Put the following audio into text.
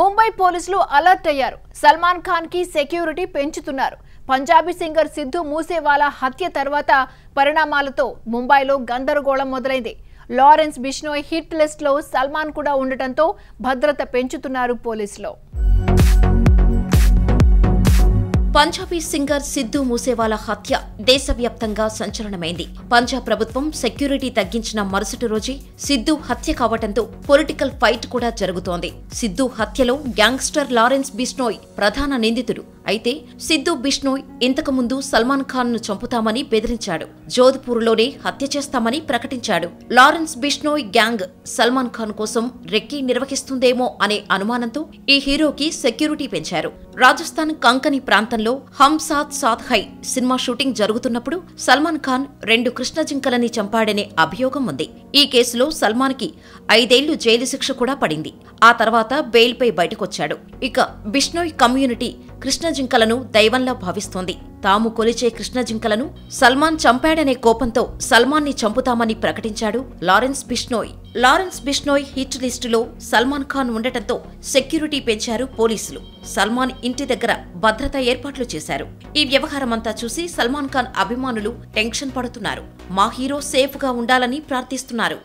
ముంబై పోలీసులు అలర్ట్ అయ్యారు. సల్మాన్ ఖాన్ కి సెక్యూరిటీ పెంచుతున్నారు. పంజాబీ సింగర్ సిద్ధు మూసేవాలా హత్య తర్వాత పరిణామాలతో ముంబైలో గందరగోళం మొదలైంది. లారెన్స్ బిష్నోయ్ హిట్ లిస్ట్ లో సల్మాన్ కూడా ఉండటంతో భద్రత పెంచుతున్నారు పోలీసులు. పంజాబీ సింగర్ సిద్ధు మూసేవాలా హత్య దేశవ్యాప్తంగా సంచలనమైంది. పంజాబ్ ప్రభుత్వం సెక్యూరిటీ తగ్గించిన మరుసటి రోజే సిద్ధు హత్య కావడంతో పొలిటికల్ ఫైట్ కూడా జరుగుతోంది. సిద్ధు హత్యలో గ్యాంగ్స్టర్ లారెన్స్ బిష్నోయ్ ప్రధాన నిందితుడు. అయితే సిద్ధు బిష్నోయ్ ఇంతకుముందు సల్మాన్ ఖాన్ ను చంపుతామని బెదిరించాడు. జోధ్పూర్లోనే హత్య చేస్తామని ప్రకటించాడు. లారెన్స్ బిష్నోయ్ గ్యాంగ్ సల్మాన్ ఖాన్ కోసం రెక్కి నిర్వహిస్తుందేమో అనే అనుమానంతో ఈ హీరోకి సెక్యూరిటీ పెంచారు. రాజస్థాన్ కంకని ప్రాంతంలో హమ్ సాత్ సాత్ హై సినిమా షూటింగ్ జరుగుతున్నప్పుడు సల్మాన్ ఖాన్ 2 కృష్ణ జింకలని చంపాడనే అభియోగం ఉంది. ఈ కేసులో సల్మాన్ కి 5 ఏళ్లు జైలు శిక్ష కూడా పడింది. ఆ తర్వాత బెయిల్పై బయటకొచ్చాడు. ఇక బిష్నోయ్ కమ్యూనిటీ కృష్ణ జింకలను దైవంలా భావిస్తోంది. తాము కొలిచే కృష్ణ జింకలను సల్మాన్ చంపాడనే కోపంతో సల్మాన్ని చంపుతామని ప్రకటించాడు Lawrence Bishnoi. Lawrence Bishnoi hit లిస్టులో సల్మాన్ ఖాన్ ఉండటంతో సెక్యూరిటీ పెంచారు పోలీసులు. సల్మాన్ ఇంటి దగ్గర భద్రతా ఏర్పాట్లు చేశారు. ఈ వ్యవహారమంతా చూసి సల్మాన్ ఖాన్ అభిమానులు టెన్షన్ పడుతున్నారు. మా హీరో సేఫ్ గా ఉండాలని ప్రార్థిస్తున్నారు.